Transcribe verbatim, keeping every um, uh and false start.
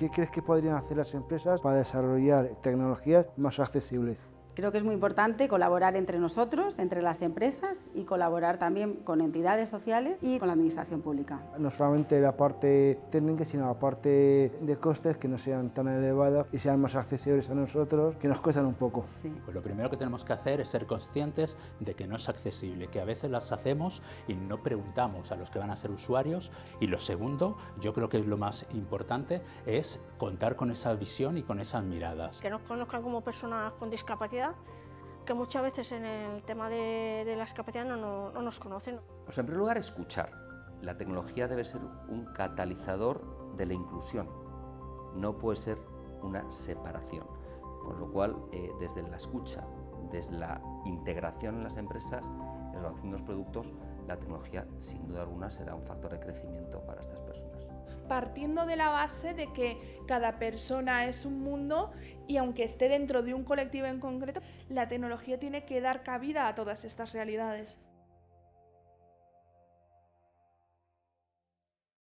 ¿Qué crees que podrían hacer las empresas para desarrollar tecnologías más accesibles? Creo que es muy importante colaborar entre nosotros, entre las empresas, y colaborar también con entidades sociales y con la administración pública. No solamente la parte técnica, sino la parte de costes que no sean tan elevadas y sean más accesibles a nosotros, que nos cuestan un poco. Sí. Pues lo primero que tenemos que hacer es ser conscientes de que no es accesible, que a veces las hacemos y no preguntamos a los que van a ser usuarios. Y lo segundo, yo creo que es lo más importante, es contar con esa visión y con esas miradas. Que nos conozcan como personas con discapacidad, que muchas veces en el tema de, de las capacidades no, no, no nos conocen. Pues en primer lugar, escuchar. La tecnología debe ser un catalizador de la inclusión, no puede ser una separación. Con lo cual, eh, desde la escucha, desde la integración en las empresas, en la elaboración de los productos, la tecnología, sin duda alguna, será un factor de crecimiento para estas personas. Partiendo de la base de que cada persona es un mundo y aunque esté dentro de un colectivo en concreto, la tecnología tiene que dar cabida a todas estas realidades.